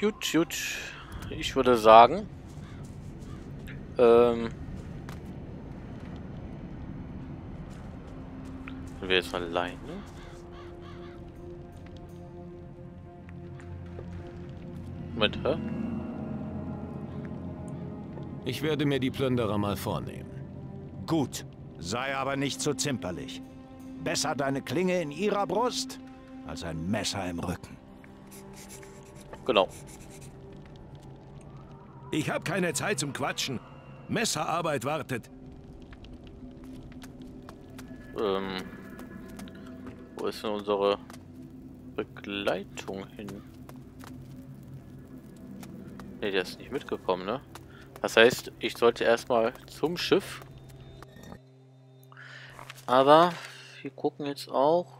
Gut, gut. Ich würde sagen, sind wir jetzt alleine? Moment, hä? Ich werde mir die Plünderer mal vornehmen. Gut, sei aber nicht so zimperlich. Besser deine Klinge in ihrer Brust, als ein Messer im Rücken. Genau. Ich habe keine Zeit zum Quatschen. Messerarbeit wartet. Wo ist denn unsere Begleitung hin? Ne, der ist nicht mitgekommen, ne? Das heißt, ich sollte erstmal zum Schiff. Aber wir gucken jetzt auch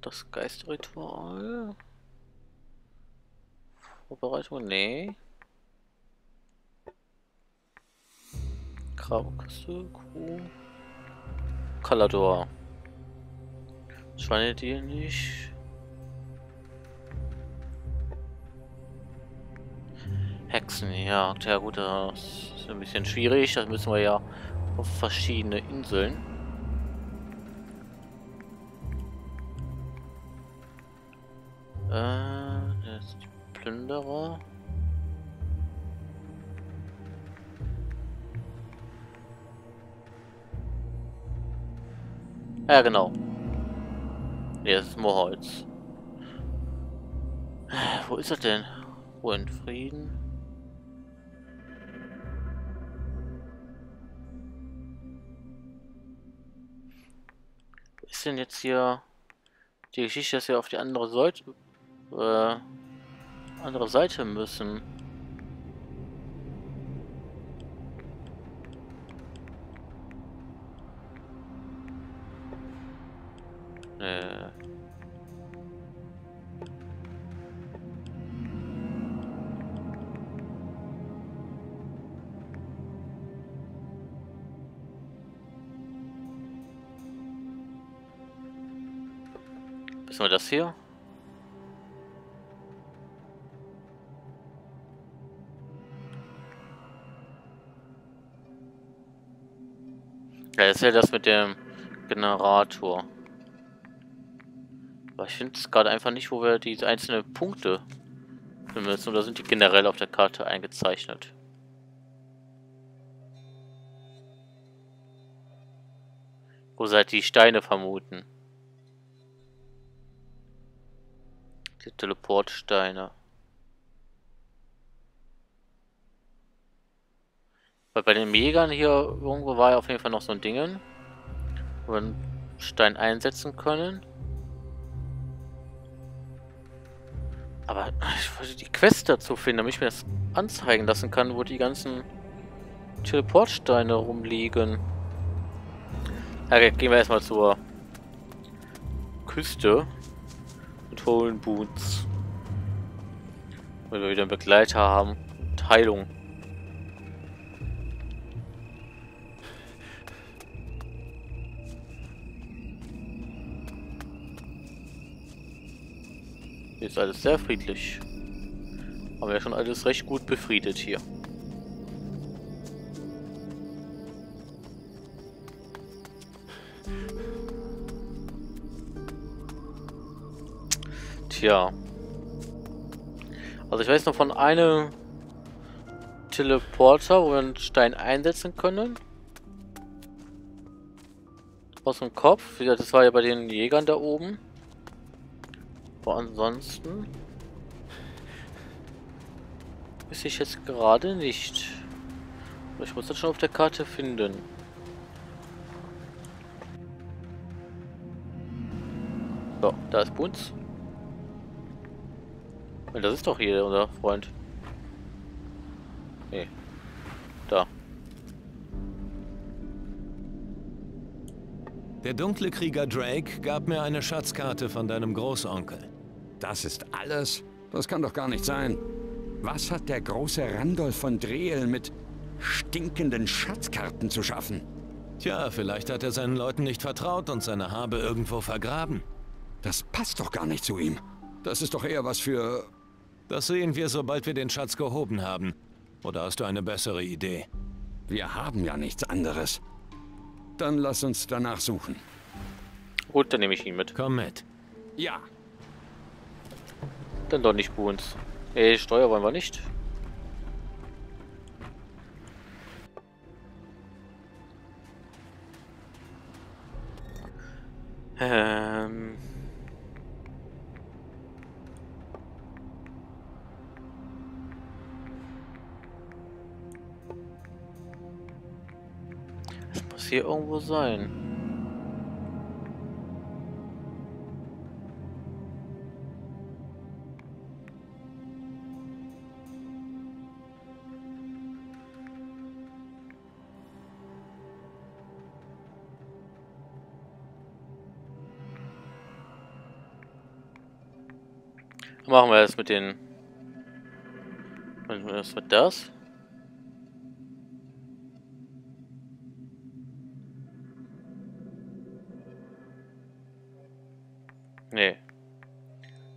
das Geisterritual. Vorbereitung? Nee. Grabkasse, Crew. Kalador. Schweine dir nicht. Hexen, ja. Ja gut, das ist ein bisschen schwierig. Das müssen wir ja auf verschiedene Inseln. Das ist die Plünderer. Ja, genau. Hier ist Moorholz. Wo ist er denn? Ruhe in Frieden. Ist denn jetzt hier die Geschichte, dass wir auf die andere Seite müssen? Wissen wir das hier? Ja, das ist ja das mit dem Generator. Aber ich finde es gerade einfach nicht, wo wir die einzelnen Punkte finden müssen. Oder sind die generell auf der Karte eingezeichnet? Wo seid die Steine vermuten? Die Teleportsteine. Weil bei den Jägern hier irgendwo war ja auf jeden Fall noch so ein Ding, wo wir einen Stein einsetzen können. Aber ich wollte die Quest dazu finden, damit ich mir das anzeigen lassen kann, wo die ganzen Teleportsteine rumliegen. Okay, gehen wir erstmal zur Küste und holen Boots. Weil wir wieder einen Begleiter haben und Heilung. Hier ist alles sehr friedlich. Haben wir ja schon alles recht gut befriedet hier. Tja. Also ich weiß noch von einem Teleporter, wo wir einen Stein einsetzen können. Aus dem Kopf. Wie gesagt, das war ja bei den Jägern da oben. Aber ansonsten wüsste ich jetzt gerade nicht. Ich muss das schon auf der Karte finden. So, da ist Bunz. Das ist doch hier unser Freund. Nee. Da. Der dunkle Krieger Drake gab mir eine Schatzkarte von deinem Großonkel. Das ist alles? Das kann doch gar nicht sein. Was hat der große Randolph von Drehel mit stinkenden Schatzkarten zu schaffen? Tja, vielleicht hat er seinen Leuten nicht vertraut und seine Habe irgendwo vergraben. Das passt doch gar nicht zu ihm. Das ist doch eher was für Das sehen wir, sobald wir den Schatz gehoben haben. Oder hast du eine bessere Idee? Wir haben ja nichts anderes. Dann lass uns danach suchen. Gut, dann nehme ich ihn mit. Komm mit. Ja. Dann doch nicht Boons. Ey, Steuer wollen wir nicht. Das muss hier irgendwo sein. Machen wir das mit den... Was wird das? Nee.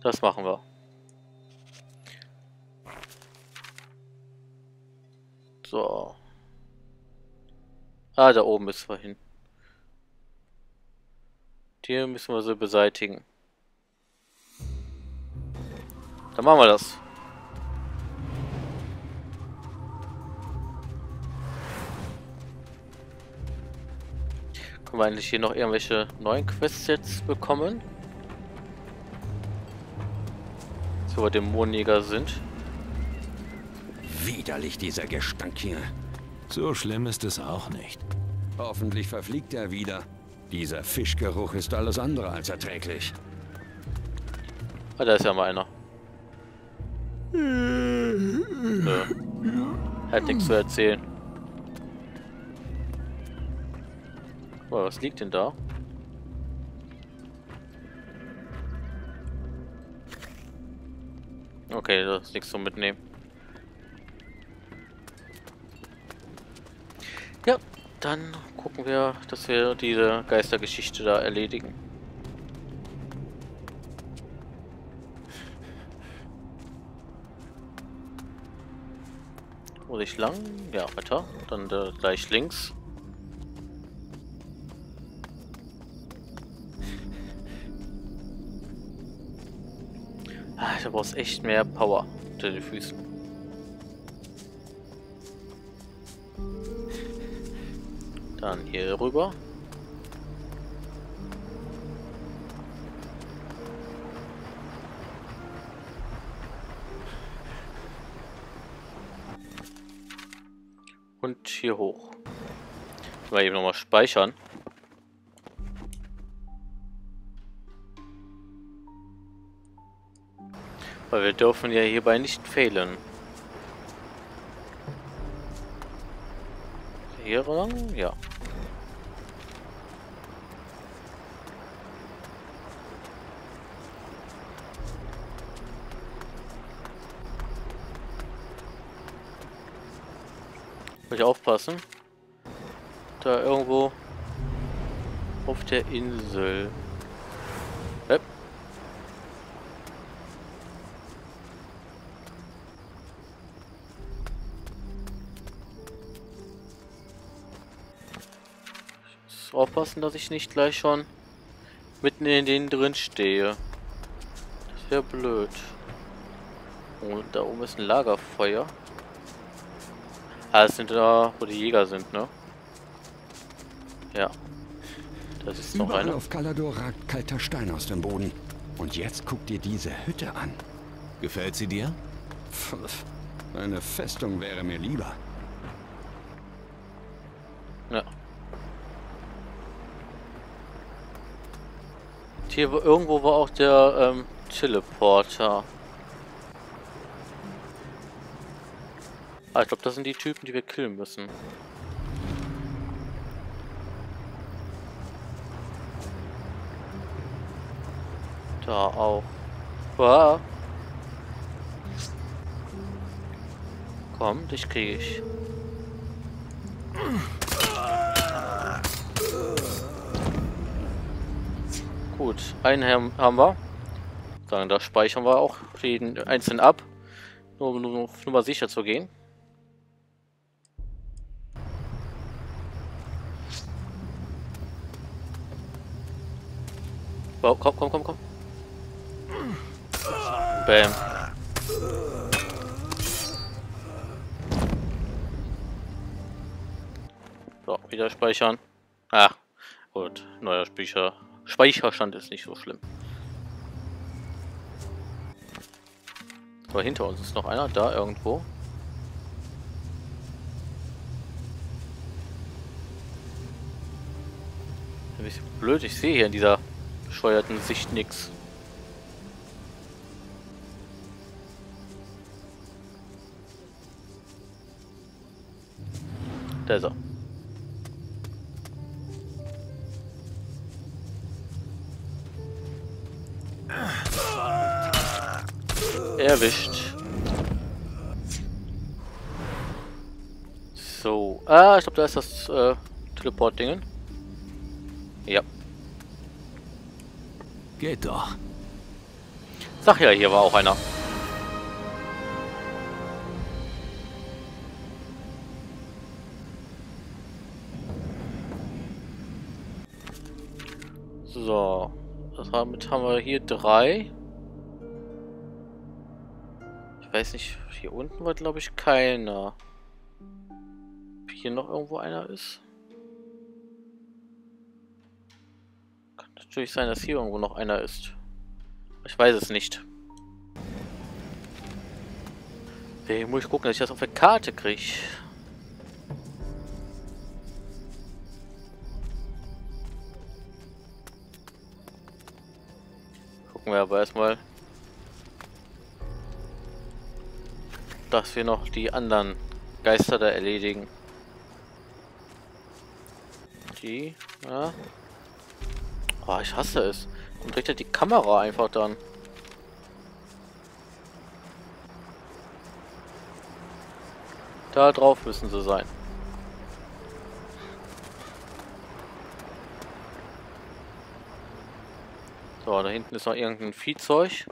Das machen wir. So. Ah, da oben müssen wir hin. Die müssen wir so beseitigen. Dann machen wir das. Können wir eigentlich hier noch irgendwelche neuen Quests jetzt bekommen? So wir Dämonenjäger sind. Widerlich dieser Gestank hier. So schlimm ist es auch nicht. Hoffentlich verfliegt er wieder. Dieser Fischgeruch ist alles andere als erträglich. Ah, da ist ja mal einer. Nö. Hat nichts zu erzählen. Boah, was liegt denn da? Okay, das ist nichts zum Mitnehmen. Ja, dann gucken wir, dass wir diese Geistergeschichte da erledigen. Muss ich lang? Ja, weiter. Dann gleich links. Ah, da brauchst echt mehr Power unter den Füßen. Dann hier rüber. Und hier hoch. Mal eben nochmal speichern. Weil wir dürfen ja hierbei nicht fehlen. Hier lang? Ja. Muss ich aufpassen. Da irgendwo auf der Insel. Yep. Ich muss aufpassen, dass ich nicht gleich schon mitten in denen drin stehe. Das wäre blöd. Und da oben ist ein Lagerfeuer. Ah, das sind da, wo die Jäger sind, ne? Ja. Das ist noch einer. Auf Kalador ragt kalter Stein aus dem Boden. Und jetzt guck dir diese Hütte an. Gefällt sie dir? Pff, eine Festung wäre mir lieber. Ja. Hier irgendwo war auch der Teleporter. Ah, ich glaube, das sind die Typen, die wir killen müssen. Da auch. Wow. Komm, dich kriege ich. Gut, einen haben wir. Dann da speichern wir auch jeden einzeln ab. Nur um auf Nummer sicher zu gehen. Wow, komm, komm, komm, komm. Bam. So, wieder speichern. Ach, gut. Neuer Speicher. Speicherstand ist nicht so schlimm. Aber hinter uns ist noch einer, da irgendwo. Ein bisschen blöd, ich sehe hier in dieser bescheuerten Sicht nichts. Da ist er. Erwischt. So. Ah, ich glaube, da ist das Teleport-Ding. Ja. Geht doch. Sag ja, hier war auch einer. So. Damit haben wir hier 3. Ich weiß nicht, hier unten war, glaube ich, keiner. Ob hier noch irgendwo einer ist? Kann natürlich sein, dass hier irgendwo noch einer ist. Ich weiß es nicht. Ich muss gucken, dass ich das auf der Karte kriege. Gucken wir aber erstmal, dass wir noch die anderen Geister da erledigen. Die, ja. Oh, ich hasse es. Und richtet die Kamera einfach dann. Da drauf müssen sie sein. So, da hinten ist noch irgendein Viehzeug.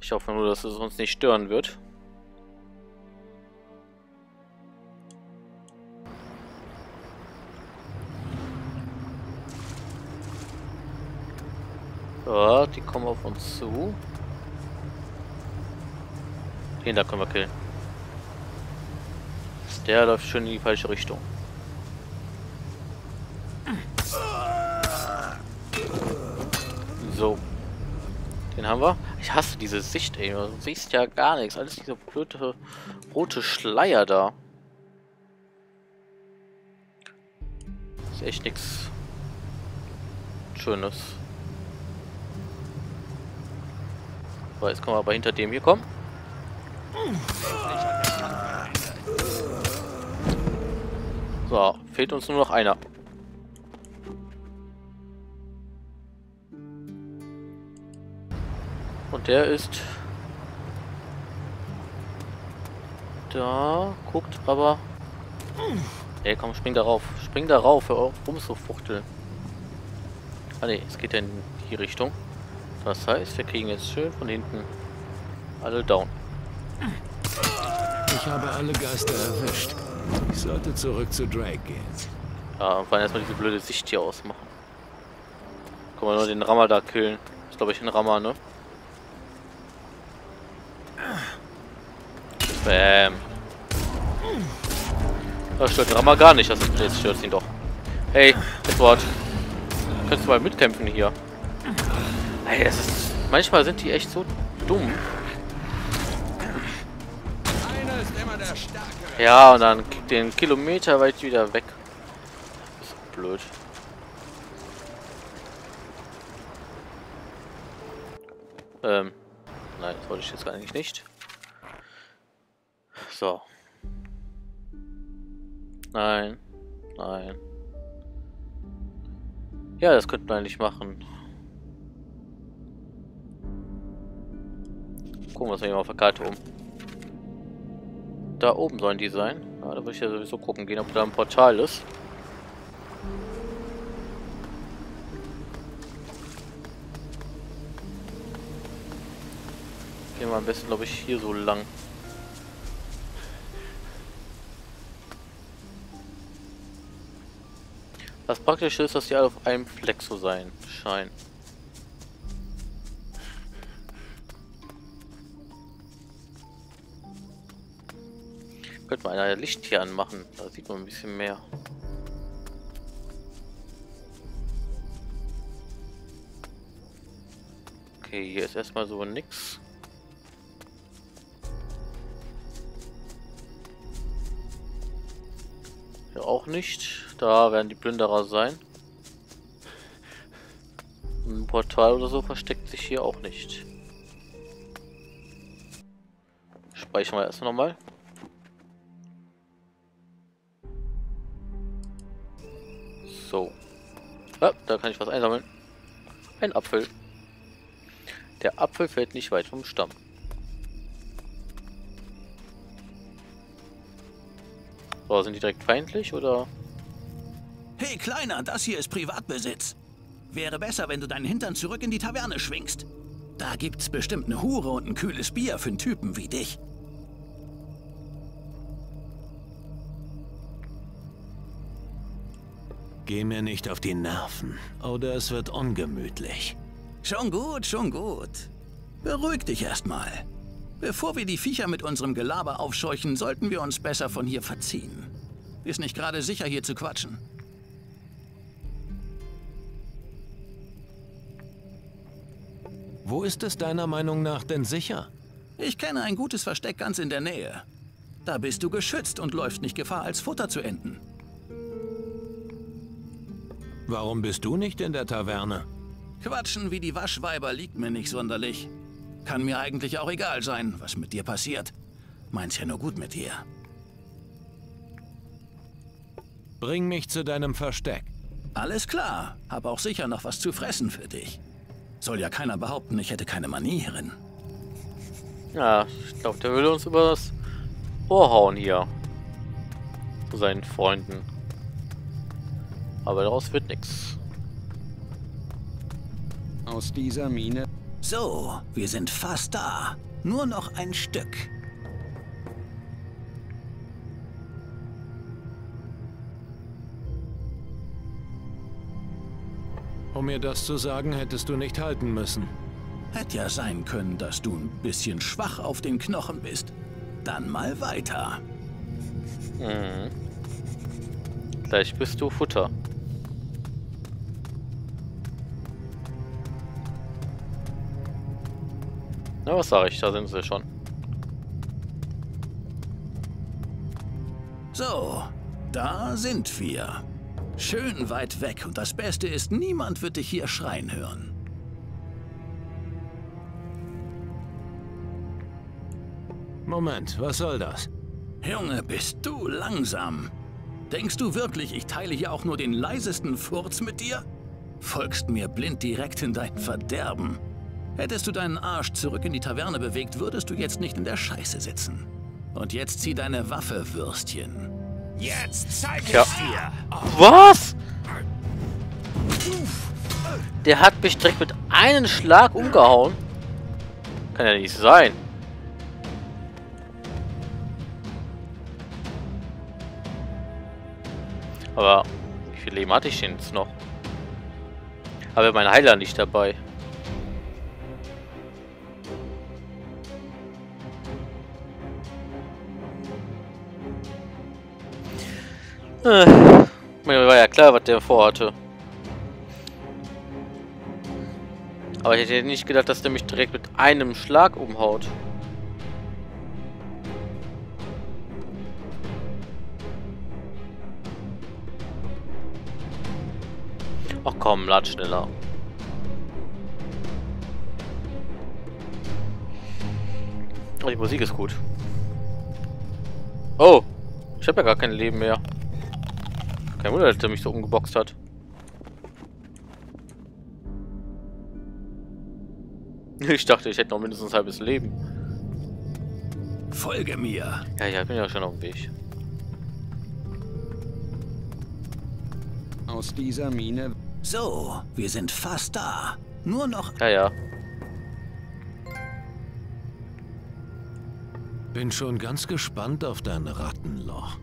Ich hoffe nur, dass es uns nicht stören wird. Ja, die kommen auf uns zu. Den da können wir killen. Der läuft schön in die falsche Richtung. So. Den haben wir. Ich hasse diese Sicht, ey. Du siehst ja gar nichts. Alles diese blöde rote Schleier da. Ist echt nichts Schönes. Jetzt können wir aber hinter dem hier kommen. So, fehlt uns nur noch einer. Und der ist da, guckt aber. Ey, komm, spring darauf. Spring darauf, hör auf, rumzufuchteln. Ah ne, es geht ja in die Richtung. Das heißt, wir kriegen jetzt schön von hinten alle down. Ich habe alle Geister erwischt. Ich sollte zurück zu Drake gehen. Ja, und vor allem erstmal diese blöde Sicht hier ausmachen. Können wir nur den Rammer da killen. Ist, glaube ich, ein Rammer, ne? Bam. Das stört den Rammer gar nicht. Das stört ihn doch. Hey, Edward. Könntest du mal mitkämpfen hier? Ey, das ist, manchmal sind die echt so dumm. Ja, und dann kickt den Kilometer weit wieder weg. Das ist blöd. Nein, das wollte ich jetzt eigentlich nicht. So. Nein. Nein. Ja, das könnten wir eigentlich machen. Gucken wir uns mal auf der Karte um. Da oben sollen die sein. Ja, da würde ich ja sowieso gucken gehen, ob da ein Portal ist. Gehen wir am besten, glaube ich, hier so lang. Das Praktische ist, dass die alle auf einem Fleck so sein scheinen. Könnte man ein Licht hier anmachen, da sieht man ein bisschen mehr. Okay, hier ist erstmal so nix. Hier auch nicht. Da werden die Plünderer sein. Ein Portal oder so versteckt sich hier auch nicht. Speichern wir erstmal nochmal. So. Ah, da kann ich was einsammeln. Ein Apfel. Der Apfel fällt nicht weit vom Stamm. So, sind die direkt feindlich, oder? Hey, Kleiner, das hier ist Privatbesitz. Wäre besser, wenn du deinen Hintern zurück in die Taverne schwingst. Da gibt's bestimmt eine Hure und ein kühles Bier für einen Typen wie dich. Geh mir nicht auf die Nerven, oder es wird ungemütlich. Schon gut, schon gut. Beruhig dich erstmal. Bevor wir die Viecher mit unserem Gelaber aufscheuchen, sollten wir uns besser von hier verziehen. Ist nicht gerade sicher, hier zu quatschen. Wo ist es deiner Meinung nach denn sicher? Ich kenne ein gutes Versteck ganz in der Nähe. Da bist du geschützt und läufst nicht Gefahr, als Futter zu enden. Warum bist du nicht in der Taverne? Quatschen wie die Waschweiber liegt mir nicht sonderlich. Kann mir eigentlich auch egal sein, was mit dir passiert. Meint's ja nur gut mit dir. Bring mich zu deinem Versteck. Alles klar. Hab auch sicher noch was zu fressen für dich. Soll ja keiner behaupten, ich hätte keine Manieren. Ja, ich glaube, der will uns über das Ohr hauen hier. Zu seinen Freunden. Aber daraus wird nichts. Aus dieser Mine. So, wir sind fast da. Nur noch ein Stück. Um mir das zu sagen, hättest du nicht halten müssen. Hätte ja sein können, dass du ein bisschen schwach auf den Knochen bist. Dann mal weiter. Hm. Gleich bist du Futter. Na, was sage ich? Da sind sie schon. So, da sind wir. Schön weit weg und das Beste ist, niemand wird dich hier schreien hören. Moment, was soll das? Junge, bist du langsam. Denkst du wirklich, ich teile hier auch nur den leisesten Furz mit dir? Folgst mir blind direkt in dein Verderben. Hättest du deinen Arsch zurück in die Taverne bewegt, würdest du jetzt nicht in der Scheiße sitzen. Und jetzt zieh deine Waffe, Würstchen. Jetzt zeig ich dir! Was? Der hat mich direkt mit einem Schlag umgehauen. Kann ja nicht sein. Aber wie viel Leben hatte ich denn jetzt noch? Aber mein Heiler nicht dabei. Mir war ja klar, was der vorhatte. Aber ich hätte nicht gedacht, dass der mich direkt mit einem Schlag umhaut. Ach komm, lad schneller. Oh, die Musik ist gut. Oh, ich habe ja gar kein Leben mehr. Kein Wunder, dass der mich so umgeboxt hat. Ich dachte, ich hätte noch mindestens ein halbes Leben. Folge mir. Ja, ich bin ja schon auf dem Weg. Aus dieser Mine. So, wir sind fast da. Nur noch. Ja, ja. Bin schon ganz gespannt auf dein Rattenloch.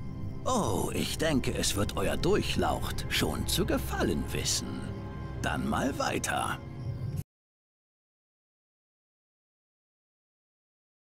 Oh, ich denke, es wird euer Durchlaucht schon zu gefallen wissen. Dann mal weiter.